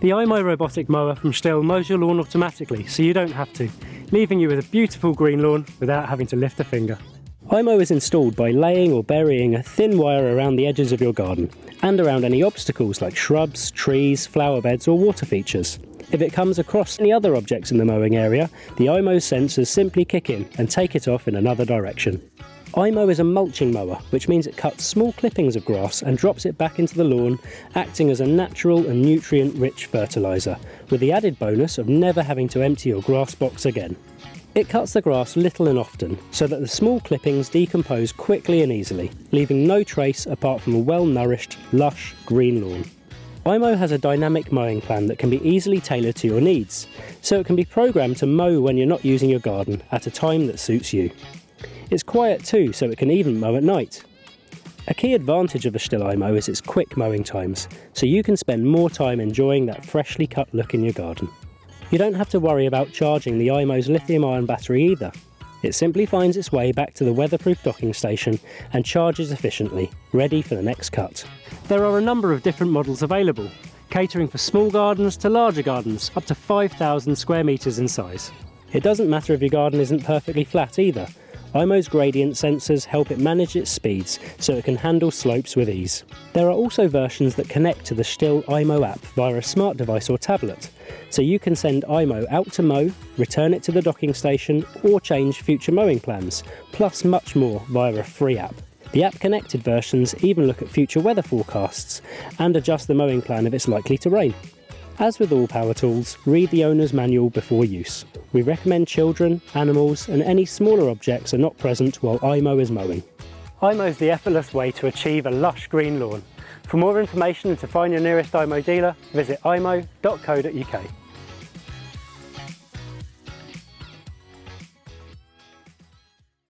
The iMOW robotic mower from STIHL mows your lawn automatically, so you don't have to, leaving you with a beautiful green lawn without having to lift a finger. iMOW is installed by laying or burying a thin wire around the edges of your garden, and around any obstacles like shrubs, trees, flower beds or water features. If it comes across any other objects in the mowing area, the iMOW sensors simply kick in and take it off in another direction. iMOW is a mulching mower, which means it cuts small clippings of grass and drops it back into the lawn, acting as a natural and nutrient-rich fertiliser, with the added bonus of never having to empty your grass box again. It cuts the grass little and often, so that the small clippings decompose quickly and easily, leaving no trace apart from a well-nourished, lush, green lawn. iMOW has a dynamic mowing plan that can be easily tailored to your needs, so it can be programmed to mow when you're not using your garden, at a time that suits you. It's quiet too, so it can even mow at night. A key advantage of the STIHL iMOW is its quick mowing times, so you can spend more time enjoying that freshly cut look in your garden. You don't have to worry about charging the iMOW's lithium-ion battery either. It simply finds its way back to the weatherproof docking station and charges efficiently, ready for the next cut. There are a number of different models available, catering for small gardens to larger gardens, up to 5,000 square metres in size. It doesn't matter if your garden isn't perfectly flat either. iMOW's gradient sensors help it manage its speeds so it can handle slopes with ease. There are also versions that connect to the STIHL iMOW app via a smart device or tablet, so you can send iMOW out to mow, return it to the docking station or change future mowing plans, plus much more via a free app. The app-connected versions even look at future weather forecasts and adjust the mowing plan if it's likely to rain. As with all power tools, read the owner's manual before use. We recommend children, animals and any smaller objects are not present while iMOW is mowing. iMOW is the effortless way to achieve a lush green lawn. For more information and to find your nearest iMOW dealer, visit imow.co.uk.